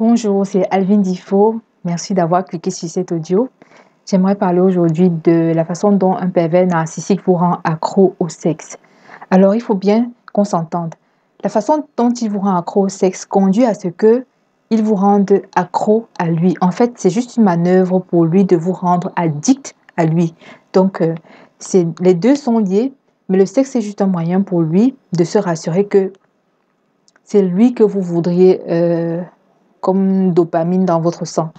Bonjour, c'est Alvine Diffo. Merci d'avoir cliqué sur cet audio. J'aimerais parler aujourd'hui de la façon dont un pervers narcissique vous rend accro au sexe. Alors, il faut bien qu'on s'entende. La façon dont il vous rend accro au sexe conduit à ce qu'il vous rende accro à lui. En fait, c'est juste une manœuvre pour lui de vous rendre addict à lui. Donc, les deux sont liés, mais le sexe est juste un moyen pour lui de se rassurer que c'est lui que vous voudriez comme dopamine dans votre sang.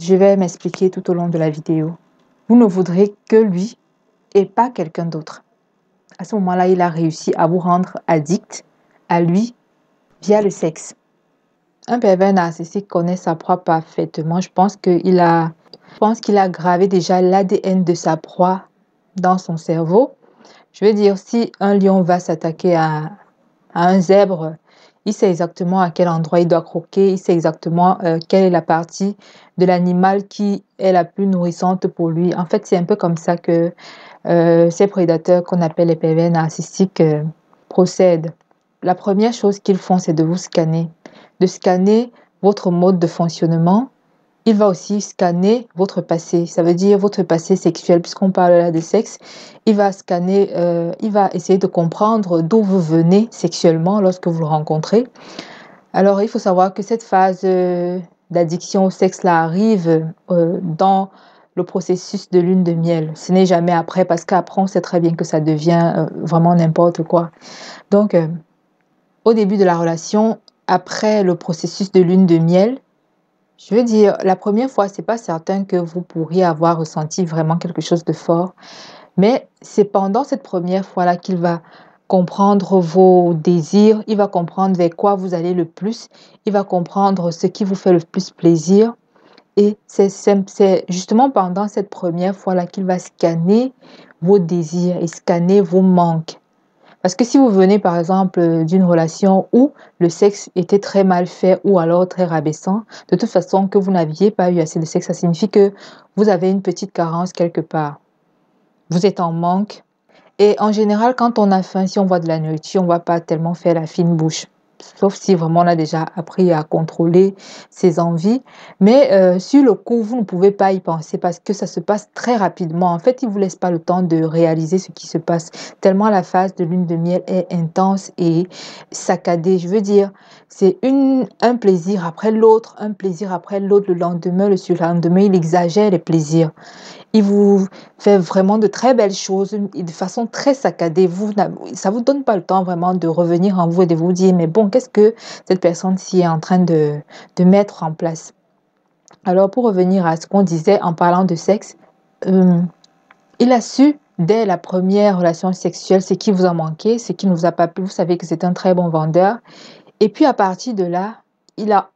Je vais m'expliquer tout au long de la vidéo. Vous ne voudrez que lui et pas quelqu'un d'autre. À ce moment-là, il a réussi à vous rendre addict à lui via le sexe. Un pervers narcissique connaît sa proie parfaitement. Je pense qu'il a gravé déjà l'ADN de sa proie dans son cerveau. Je veux dire, si un lion va s'attaquer à un zèbre, il sait exactement à quel endroit il doit croquer, il sait exactement quelle est la partie de l'animal qui est la plus nourrissante pour lui. En fait, c'est un peu comme ça que ces prédateurs qu'on appelle les pervers narcissiques procèdent. La première chose qu'ils font, c'est de vous scanner. De scanner votre mode de fonctionnement. Il va aussi scanner votre passé. Ça veut dire votre passé sexuel, puisqu'on parle là de sexe. Il va scanner, il va essayer de comprendre d'où vous venez sexuellement lorsque vous le rencontrez. Alors, il faut savoir que cette phase d'addiction au sexe là arrive dans le processus de lune de miel. Ce n'est jamais après, parce qu'après, on sait très bien que ça devient vraiment n'importe quoi. Donc, au début de la relation, après le processus de lune de miel, je veux dire, la première fois, ce n'est pas certain que vous pourriez avoir ressenti vraiment quelque chose de fort. Mais c'est pendant cette première fois-là qu'il va comprendre vos désirs, il va comprendre vers quoi vous allez le plus, il va comprendre ce qui vous fait le plus plaisir. Et c'est justement pendant cette première fois-là qu'il va scanner vos désirs et scanner vos manques. Parce que si vous venez par exemple d'une relation où le sexe était très mal fait ou alors très rabaissant, de toute façon que vous n'aviez pas eu assez de sexe, ça signifie que vous avez une petite carence quelque part. Vous êtes en manque. Et en général, quand on a faim, si on voit de la nourriture, on ne va pas tellement faire la fine bouche. Sauf si vraiment on a déjà appris à contrôler ses envies. Mais sur le coup, vous ne pouvez pas y penser parce que ça se passe très rapidement. En fait, il ne vous laisse pas le temps de réaliser ce qui se passe. Tellement la phase de lune de miel est intense et saccadée. Je veux dire, c'est un plaisir après l'autre, un plaisir après l'autre. Le lendemain, le surlendemain, il exagère les plaisirs. Il vous fait vraiment de très belles choses de façon très saccadée. Ça ne vous donne pas le temps vraiment de revenir en vous et de vous dire, mais bon, qu'est-ce que cette personne-ci est en train de mettre en place? Alors, pour revenir à ce qu'on disait en parlant de sexe, il a su dès la première relation sexuelle ce qui vous a manqué, ce qui ne vous a pas plu. Vous savez que c'est un très bon vendeur. Et puis, à partir de là, il a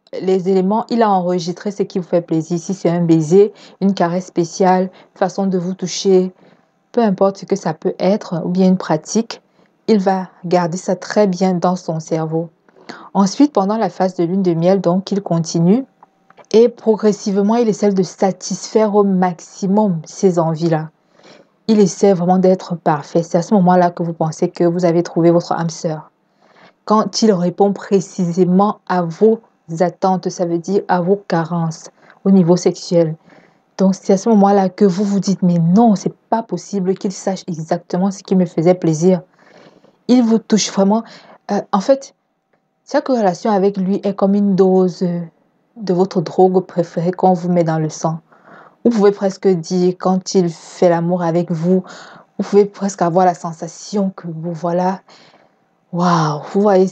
enregistré ce qui vous fait plaisir. Si c'est un baiser, une caresse spéciale, une façon de vous toucher, peu importe ce que ça peut être, ou bien une pratique, il va garder ça très bien dans son cerveau. Ensuite, pendant la phase de lune de miel, donc, il continue et progressivement, il essaie de satisfaire au maximum ces envies-là. Il essaie vraiment d'être parfait. C'est à ce moment-là que vous pensez que vous avez trouvé votre âme sœur. Quand il répond précisément à vos attentes, ça veut dire à vos carences au niveau sexuel. Donc, c'est à ce moment-là que vous vous dites, mais non, c'est pas possible qu'il sache exactement ce qui me faisait plaisir. Il vous touche vraiment. En fait, chaque relation avec lui est comme une dose de votre drogue préférée qu'on vous met dans le sang. Vous pouvez presque dire, quand il fait l'amour avec vous, vous pouvez presque avoir la sensation que vous, voilà, waouh, vous voyez,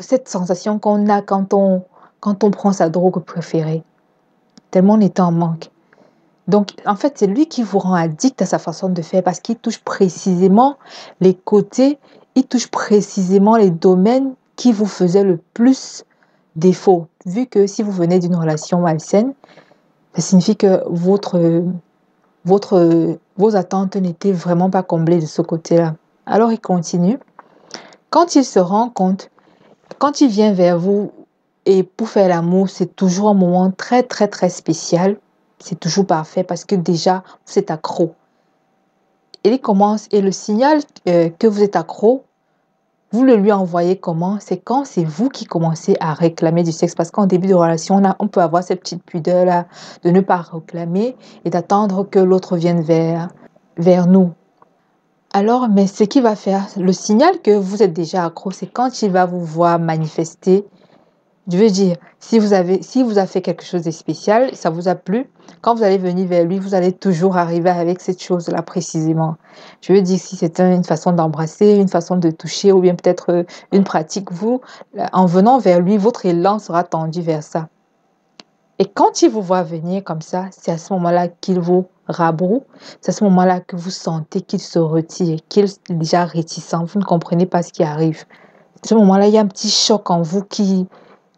cette sensation qu'on a quand on prend sa drogue préférée, tellement on est en manque. Donc, en fait, c'est lui qui vous rend addict à sa façon de faire parce qu'il touche précisément les côtés, il touche précisément les domaines qui vous faisaient le plus défaut. Vu que si vous venez d'une relation malsaine, ça signifie que vos attentes n'étaient vraiment pas comblées de ce côté-là. Alors, il continue. Quand il se rend compte, quand il vient vers vous, et pour faire l'amour, c'est toujours un moment très, très, très spécial. C'est toujours parfait parce que déjà, vous êtes accro. Et il commence, et le signal que vous êtes accro Vous le lui envoyez comment? C'est quand c'est vous qui commencez à réclamer du sexe. Parce qu'en début de relation, là, on peut avoir cette petite pudeur-là de ne pas réclamer et d'attendre que l'autre vienne vers nous. Alors, mais ce qui va faire le signal que vous êtes déjà accro, c'est quand il va vous voir manifester. Je veux dire, si vous avez fait quelque chose de spécial, ça vous a plu, quand vous allez venir vers lui, vous allez toujours arriver avec cette chose-là précisément. Je veux dire, si c'est une façon d'embrasser, une façon de toucher ou bien peut-être une pratique, vous, en venant vers lui, votre élan sera tendu vers ça. Et quand il vous voit venir comme ça, c'est à ce moment-là qu'il vous rabroue, c'est à ce moment-là que vous sentez qu'il se retire, qu'il est déjà réticent, vous ne comprenez pas ce qui arrive. À ce moment-là, il y a un petit choc en vous qui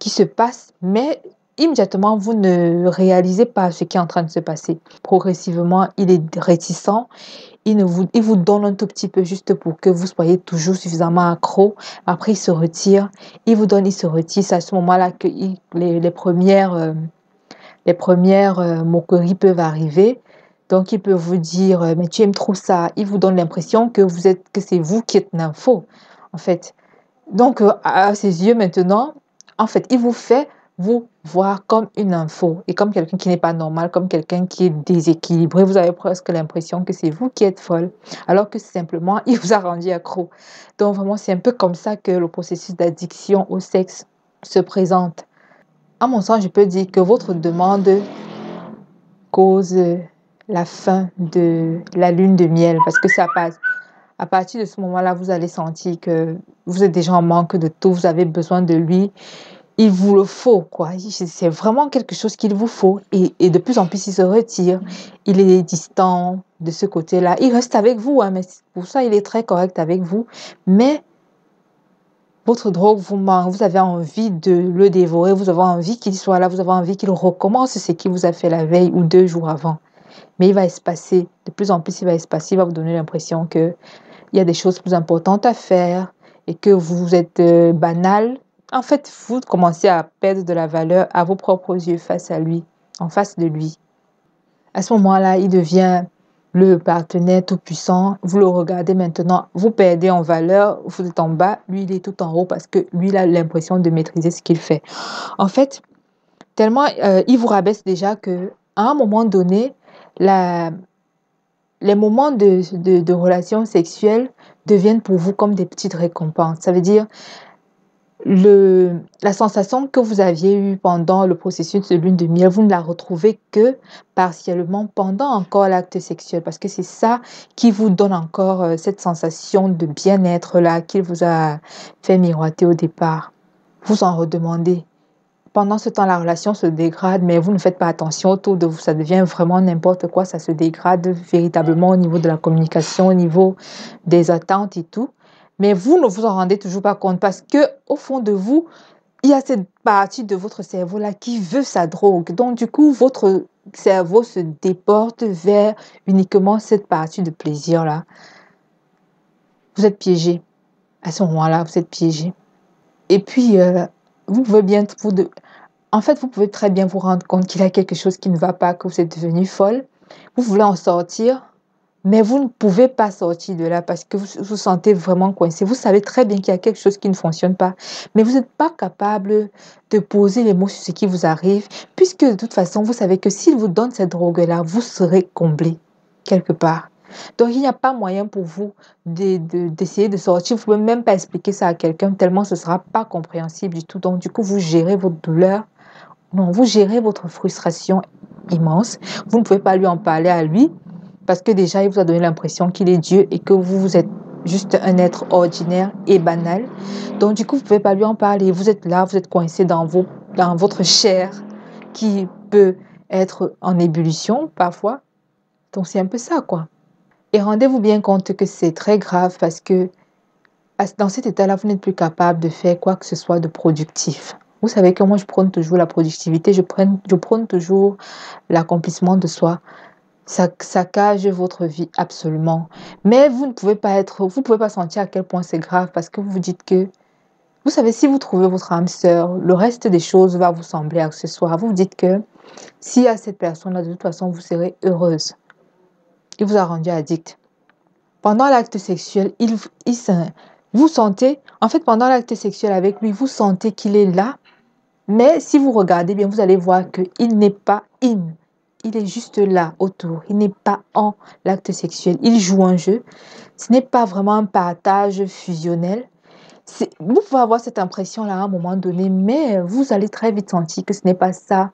se passe, mais immédiatement, vous ne réalisez pas ce qui est en train de se passer. Progressivement, il est réticent, il vous donne un tout petit peu juste pour que vous soyez toujours suffisamment accro. Après, il se retire, il vous donne, il se retire. C'est à ce moment-là que les premières moqueries peuvent arriver. Donc, il peut vous dire, mais tu aimes trop ça. Il vous donne l'impression que c'est vous qui êtes nympho, en fait. Donc, à ses yeux maintenant, en fait, il vous fait vous voir comme une info et comme quelqu'un qui n'est pas normal, comme quelqu'un qui est déséquilibré. Vous avez presque l'impression que c'est vous qui êtes folle, alors que simplement, il vous a rendu accro. Donc vraiment, c'est un peu comme ça que le processus d'addiction au sexe se présente. À mon sens, je peux dire que votre demande cause la fin de la lune de miel, parce que ça passe. À partir de ce moment-là, vous allez sentir que vous êtes déjà en manque de tout, vous avez besoin de lui. Il vous le faut, quoi. C'est vraiment quelque chose qu'il vous faut. Et de plus en plus, il se retire. Il est distant de ce côté-là. Il reste avec vous, hein, mais pour ça, il est très correct avec vous. Mais votre drogue vous manque. Vous avez envie de le dévorer. Vous avez envie qu'il soit là. Vous avez envie qu'il recommence ce qu'il vous a fait la veille ou 2 jours avant. Mais il va espacer. De plus en plus, il va espacer. Il va vous donner l'impression que il y a des choses plus importantes à faire et que vous êtes banal. En fait, vous commencez à perdre de la valeur à vos propres yeux face à lui, en face de lui. À ce moment-là, il devient le partenaire tout-puissant. Vous le regardez maintenant, vous perdez en valeur, vous êtes en bas, lui, il est tout en haut parce que lui, il a l'impression de maîtriser ce qu'il fait. En fait, tellement il vous rabaisse déjà qu'à un moment donné, les moments de relations sexuelles deviennent pour vous comme des petites récompenses. Ça veut dire la sensation que vous aviez eue pendant le processus de lune de miel, vous ne la retrouvez que partiellement pendant encore l'acte sexuel. Parce que c'est ça qui vous donne encore cette sensation de bien-être là qu'il vous a fait miroiter au départ. Vous en redemandez. Pendant ce temps, la relation se dégrade, mais vous ne faites pas attention autour de vous. Ça devient vraiment n'importe quoi. Ça se dégrade véritablement au niveau de la communication, au niveau des attentes et tout. Mais vous ne vous en rendez toujours pas compte parce que au fond de vous, il y a cette partie de votre cerveau-là qui veut sa drogue. Donc, du coup, votre cerveau se déporte vers uniquement cette partie de plaisir-là. Vous êtes piégé. À ce moment-là, vous êtes piégé. Et puis, vous pouvez très bien vous rendre compte qu'il y a quelque chose qui ne va pas, que vous êtes devenue folle. Vous voulez en sortir, mais vous ne pouvez pas sortir de là parce que vous vous sentez vraiment coincé. Vous savez très bien qu'il y a quelque chose qui ne fonctionne pas, mais vous n'êtes pas capable de poser les mots sur ce qui vous arrive, puisque de toute façon, vous savez que s'il vous donne cette drogue-là, vous serez comblé quelque part. Donc, il n'y a pas moyen pour vous d'essayer de sortir. Vous ne pouvez même pas expliquer ça à quelqu'un tellement ce ne sera pas compréhensible du tout. Donc, du coup, vous gérez votre douleur. Non, vous gérez votre frustration immense. Vous ne pouvez pas lui en parler à lui parce que déjà, il vous a donné l'impression qu'il est Dieu et que vous êtes juste un être ordinaire et banal. Donc, du coup, vous ne pouvez pas lui en parler. Vous êtes là, vous êtes coincé dans votre chair qui peut être en ébullition parfois. Donc, c'est un peu ça, quoi. Et rendez-vous bien compte que c'est très grave parce que dans cet état-là, vous n'êtes plus capable de faire quoi que ce soit de productif. Vous savez que moi, je prône toujours la productivité, je prône toujours l'accomplissement de soi. Ça saccage votre vie absolument. Mais vous ne pouvez pas sentir à quel point c'est grave parce que vous vous dites que, vous savez, si vous trouvez votre âme sœur, le reste des choses va vous sembler accessoire. Vous vous dites que s'il y a cette personne-là, de toute façon, vous serez heureuse. Il vous a rendu addict. Pendant l'acte sexuel, il, il, Vous sentez, en fait, pendant l'acte sexuel avec lui, vous sentez qu'il est là. Mais si vous regardez bien, vous allez voir qu'il n'est pas in. Il est juste là, autour. Il n'est pas en l'acte sexuel. Il joue un jeu. Ce n'est pas vraiment un partage fusionnel. Vous pouvez avoir cette impression-là à un moment donné, mais vous allez très vite sentir que ce n'est pas ça.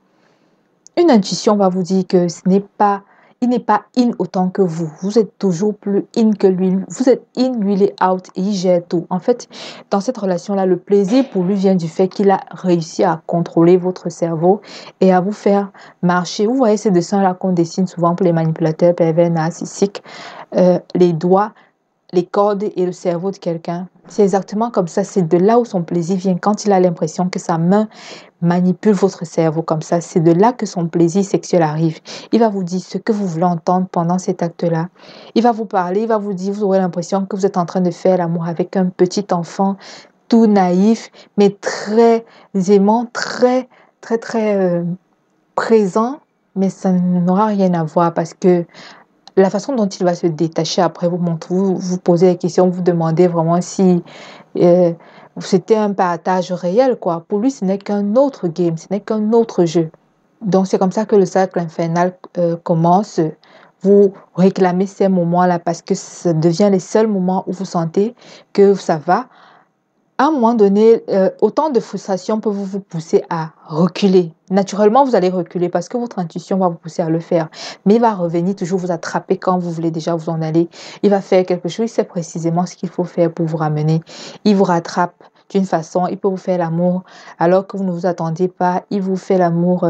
Une intuition va vous dire que ce n'est pas, il n'est pas in autant que vous. Vous êtes toujours plus in que lui. Vous êtes in, lui il est out et il gère tout. En fait, dans cette relation-là, le plaisir pour lui vient du fait qu'il a réussi à contrôler votre cerveau et à vous faire marcher. Vous voyez ces dessins-là qu'on dessine souvent pour les manipulateurs pervers narcissiques, les doigts, les cordes et le cerveau de quelqu'un. C'est exactement comme ça, c'est de là où son plaisir vient. Quand il a l'impression que sa main manipule votre cerveau comme ça, c'est de là que son plaisir sexuel arrive. Il va vous dire ce que vous voulez entendre pendant cet acte-là. Il va vous parler, il va vous dire, vous aurez l'impression que vous êtes en train de faire l'amour avec un petit enfant tout naïf, mais très aimant, très présent, mais ça n'aura rien à voir parce que la façon dont il va se détacher après, vous posez la question, vous demandez vraiment si c'était un partage réel, quoi. Pour lui, ce n'est qu'un autre game, ce n'est qu'un autre jeu. Donc, c'est comme ça que le cercle infernal commence. Vous réclamez ces moments-là parce que ça devient les seuls moments où vous sentez que ça va. À un moment donné, autant de frustration peut vous pousser à reculer. Naturellement, vous allez reculer parce que votre intuition va vous pousser à le faire. Mais il va revenir toujours vous attraper quand vous voulez déjà vous en aller. Il va faire quelque chose, il sait précisément ce qu'il faut faire pour vous ramener. Il vous rattrape d'une façon, il peut vous faire l'amour alors que vous ne vous attendez pas. Il vous fait l'amour,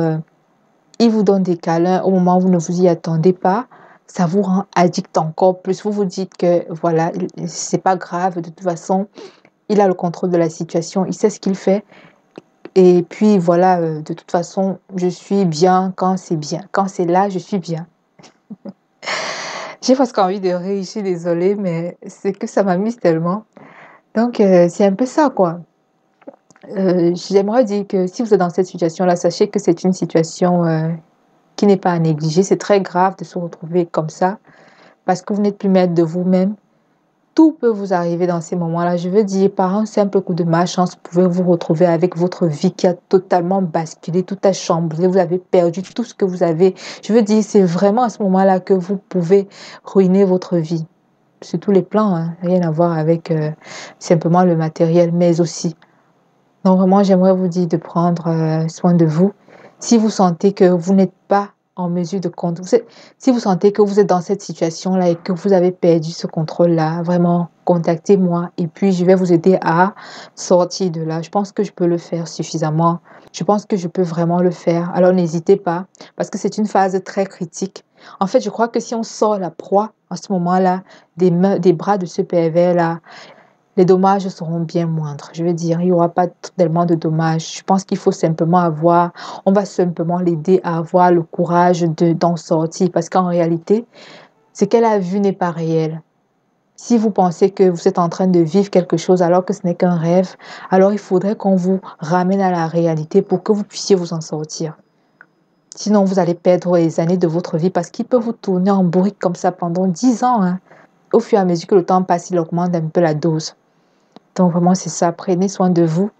il vous donne des câlins au moment où vous ne vous y attendez pas. Ça vous rend addict encore plus. Vous vous dites que voilà, c'est pas grave de toute façon. Il a le contrôle de la situation, il sait ce qu'il fait. Et puis voilà, de toute façon, je suis bien quand c'est bien. Quand c'est là, je suis bien. J'ai presque envie de rire, je suis désolée, mais c'est que ça m'amuse tellement. Donc, c'est un peu ça, quoi. J'aimerais dire que si vous êtes dans cette situation-là, sachez que c'est une situation qui n'est pas à négliger. C'est très grave de se retrouver comme ça parce que vous n'êtes plus maître de vous-même. Tout peut vous arriver dans ces moments-là. Je veux dire, par un simple coup de malchance, vous pouvez vous retrouver avec votre vie qui a totalement basculé, tout a chamboulé, vous avez perdu tout ce que vous avez. Je veux dire, c'est vraiment à ce moment-là que vous pouvez ruiner votre vie. Sur tous les plans, hein. Rien à voir avec simplement le matériel, mais aussi. Donc vraiment, j'aimerais vous dire de prendre soin de vous. Si vous sentez que vous n'êtes pas en mesure de contrôler. Si vous sentez que vous êtes dans cette situation-là et que vous avez perdu ce contrôle-là, vraiment, contactez-moi et puis je vais vous aider à sortir de là. Je pense que je peux le faire suffisamment. Je pense que je peux vraiment le faire. Alors, n'hésitez pas parce que c'est une phase très critique. En fait, je crois que si on sort la proie en ce moment-là, des bras de ce pervers-là, les dommages seront bien moindres. Je veux dire, il n'y aura pas tellement de dommages. Je pense qu'il faut simplement avoir, on va simplement l'aider à avoir le courage d'en sortir. Parce qu'en réalité, ce qu'elle a vu n'est pas réel. Si vous pensez que vous êtes en train de vivre quelque chose alors que ce n'est qu'un rêve, alors il faudrait qu'on vous ramène à la réalité pour que vous puissiez vous en sortir. Sinon, vous allez perdre les années de votre vie parce qu'il peut vous tourner en bourrique comme ça pendant 10 ans. Hein. Au fur et à mesure que le temps passe, il augmente un peu la dose. Donc vraiment, c'est ça. Prenez soin de vous.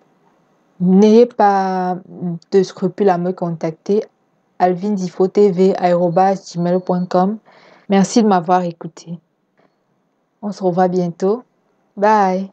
N'ayez pas de scrupules à me contacter. alvinedifotv@gmail.com. Merci de m'avoir écouté. On se revoit bientôt. Bye.